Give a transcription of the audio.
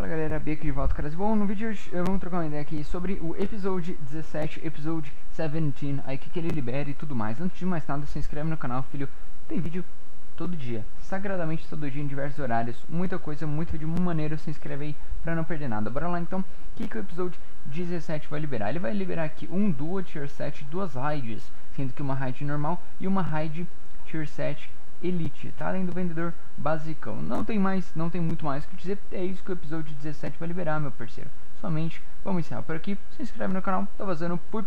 Fala galera, Beco de volta, caras. Bom, no vídeo de hoje vamos trocar uma ideia aqui sobre o Episode 17, Episode 17, aí que ele libera e tudo mais. Antes de mais nada, se inscreve no canal, filho, tem vídeo todo dia, sagradamente todo dia, em diversos horários, muita coisa, muito vídeo, muito maneiro, se inscreve aí pra não perder nada. Bora lá então, o que o Episode 17 vai liberar? Ele vai liberar aqui um duo Tier 7, duas raids, sendo que uma raid normal e uma raid Tier 7 Elite, tá? Além do vendedor basicão. Não tem muito mais o que dizer. É isso que o episódio 17 vai liberar, meu parceiro. Somente, vamos encerrar por aqui. Se inscreve no canal, tá vazando por...